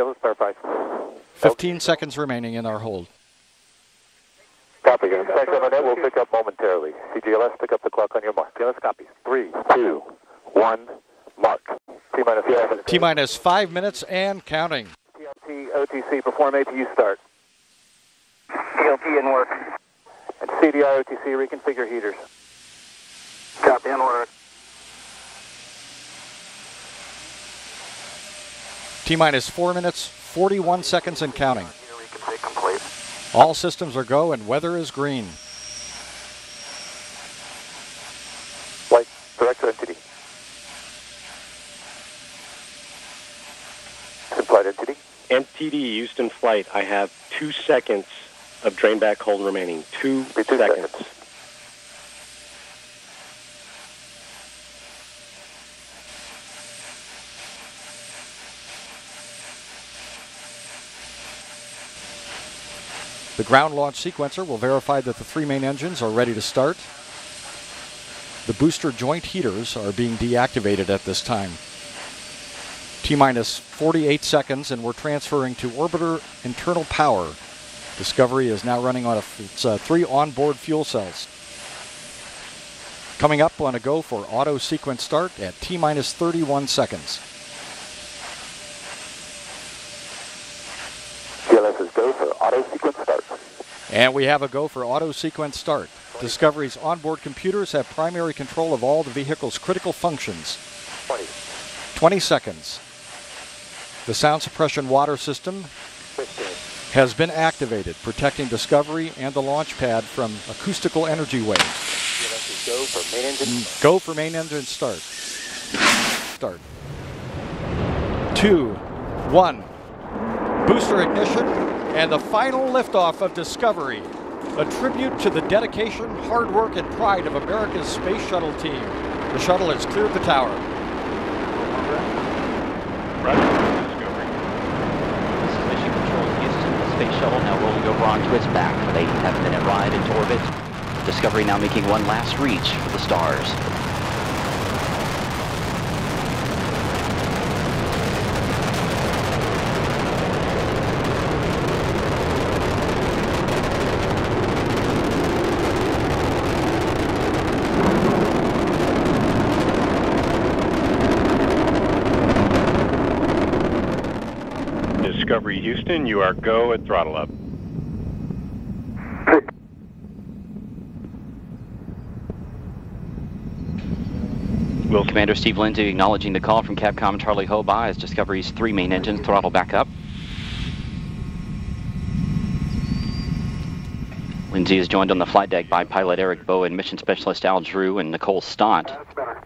CDL is clarified. 15 seconds remaining in our hold. Copy. You're going to on that. We'll pick up momentarily. CGLS, pick up the clock on your mark. CGLS, copy. 3, 2, 1, mark. T-minus 5 minutes. T-minus 5 minutes and counting. TLT, OTC, perform ATU start. TLT in work. And CDR, OTC, reconfigure heaters. Copy, in order. T-minus 4 minutes, 41 seconds and counting. All systems are go and weather is green. Light, direct to NTD. Houston flight, NTD. NTD, Houston flight. I have 2 seconds of drain back hold remaining. Two seconds. The ground launch sequencer will verify that the three main engines are ready to start. The booster joint heaters are being deactivated at this time. T-minus 48 seconds and we're transferring to orbiter internal power. Discovery is now running on its 3 onboard fuel cells. Coming up on a go for auto sequence start at T-minus 31 seconds. CLS is go for auto sequence start. And we have a go for auto sequence start. Discovery's onboard computers have primary control of all the vehicle's critical functions. 20 seconds. The sound suppression water system has been activated, protecting Discovery and the launch pad from acoustical energy waves. Go for main engine start. Go for main engine start. 2, 1. Booster ignition and the final liftoff of Discovery, a tribute to the dedication, hard work, and pride of America's space shuttle team. The shuttle has cleared the tower. Roger, Discovery. This is Mission Control Houston. The space shuttle now rolling over onto its back for an 8.5-minute ride into orbit. Discovery now making one last reach for the stars. Discovery Houston, you are go at throttle up. Commander Steve Lindsay acknowledging the call from Capcom Charlie Hobaugh as Discovery's 3 main engines throttle back up. Lindsay is joined on the flight deck by pilot Eric Bowen, mission specialist Al Drew, and Nicole Stott. That's better.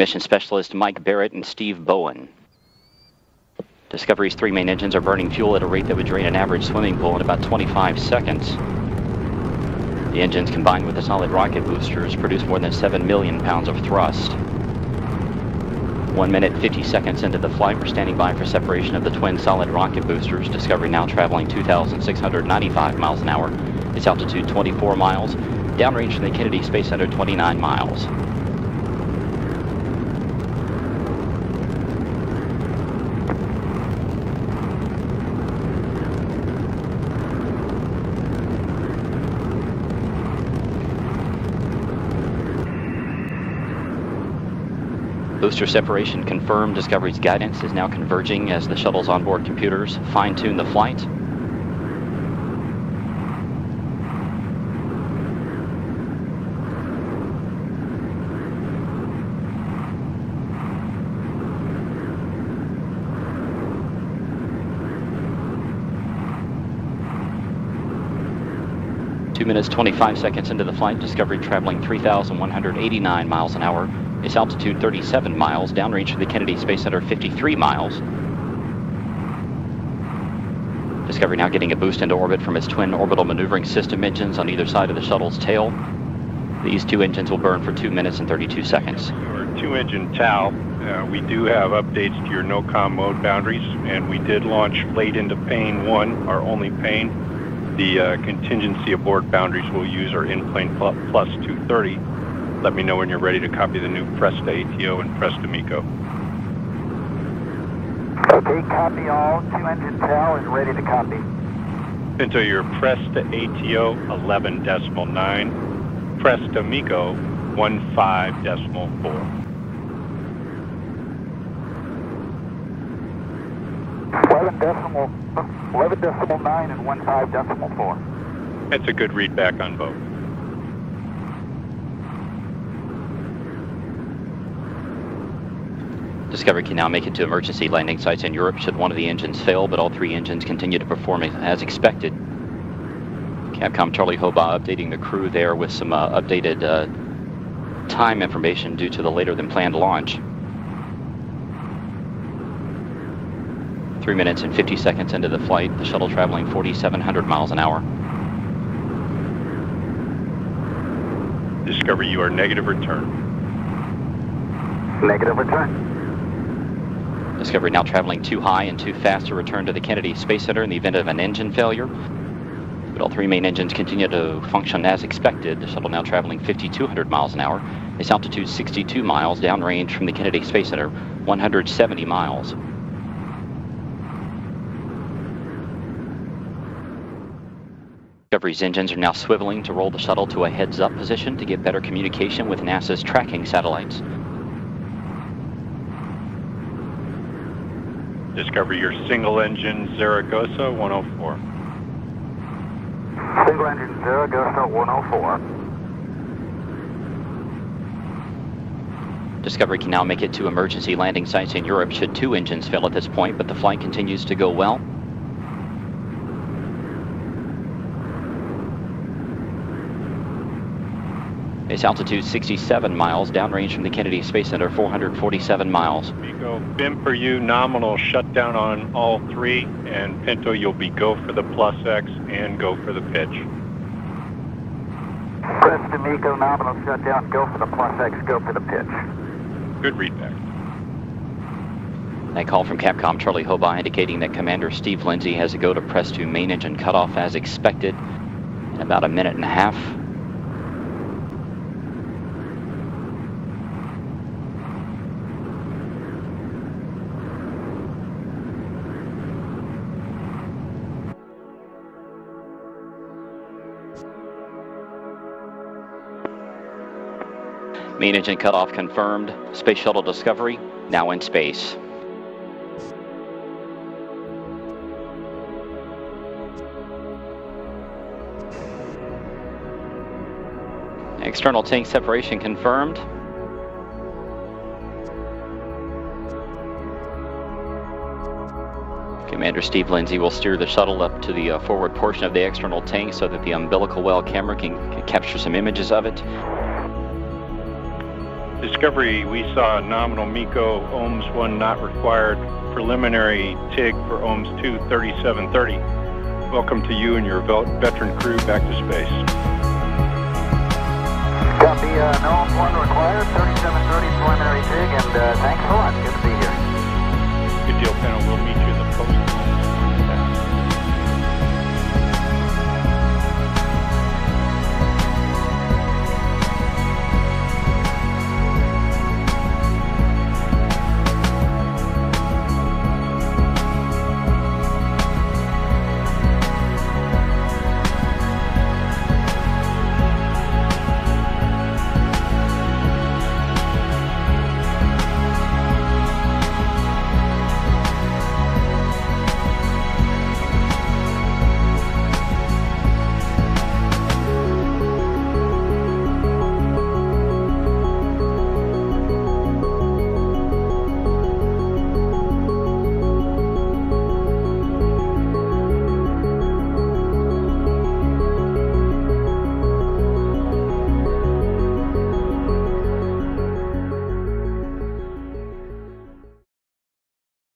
Mission specialist Mike Barratt and Steve Bowen. Discovery's 3 main engines are burning fuel at a rate that would drain an average swimming pool in about 25 seconds. The engines, combined with the solid rocket boosters, produce more than 7 million pounds of thrust. 1 minute, 50 seconds into the flight, we're standing by for separation of the twin solid rocket boosters. Discovery now traveling 2,695 miles an hour. Its altitude 24 miles, downrange from the Kennedy Space Center 29 miles. Booster separation confirmed. Discovery's guidance is now converging as the shuttle's onboard computers fine-tune the flight. Minutes 25 seconds into the flight, Discovery traveling 3,189 miles an hour. Its altitude 37 miles, downrange to the Kennedy Space Center 53 miles. Discovery now getting a boost into orbit from its twin orbital maneuvering system engines on either side of the shuttle's tail. These 2 engines will burn for 2 minutes and 32 seconds. Your 2-engine TAL, we do have updates to your no-com mode boundaries, and we did launch late into Pane 1, our only Pane. The contingency aboard boundaries we'll use are in plane plus 230, Let me know when you're ready to copy the new Presta ATO and Presta Mico. Okay, copy all. 200 TAL is ready to copy. Pinto, your Presta ATO 11.9, Presta Mico 15.4. 11.9 and 15.4. That's a good read back on both. Discovery can now make it to emergency landing sites in Europe should one of the engines fail, but all three engines continue to perform as expected. Capcom Charlie Hobaugh updating the crew there with some updated time information due to the later than planned launch. 3 minutes and 50 seconds into the flight, the shuttle traveling 4,700 miles an hour. Discovery, you are negative return. Negative return. Discovery now traveling too high and too fast to return to the Kennedy Space Center in the event of an engine failure. But all three main engines continue to function as expected. The shuttle now traveling 5,200 miles an hour. Its altitude 62 miles, downrange from the Kennedy Space Center, 170 miles. Discovery's engines are now swiveling to roll the shuttle to a heads-up position to get better communication with NASA's tracking satellites. Discovery, your single engine Zaragoza 104. Single engine Zaragoza 104. Discovery can now make it to emergency landing sites in Europe should two engines fail at this point, but the flight continues to go well. Its altitude 67 miles, downrange from the Kennedy Space Center, 447 miles. Mico, BIM for you, nominal shutdown on all three, and Pinto, you'll be go for the plus X and go for the pitch. Presta Mico, nominal shutdown, go for the plus X, go for the pitch. Good read back. That call from Capcom Charlie Hobaugh indicating that Commander Steve Lindsay has to go to press to main engine cutoff as expected in about a minute and a half. Main engine cutoff confirmed. Space Shuttle Discovery now in space. External tank separation confirmed. Commander Steve Lindsay will steer the shuttle up to the forward portion of the external tank so that the umbilical well camera can capture some images of it. Discovery, we saw nominal MECO, OMS-1 not required, preliminary TIG for OMS-2 3730. Welcome to you and your veteran crew back to space. Copy, no OMS-1 required.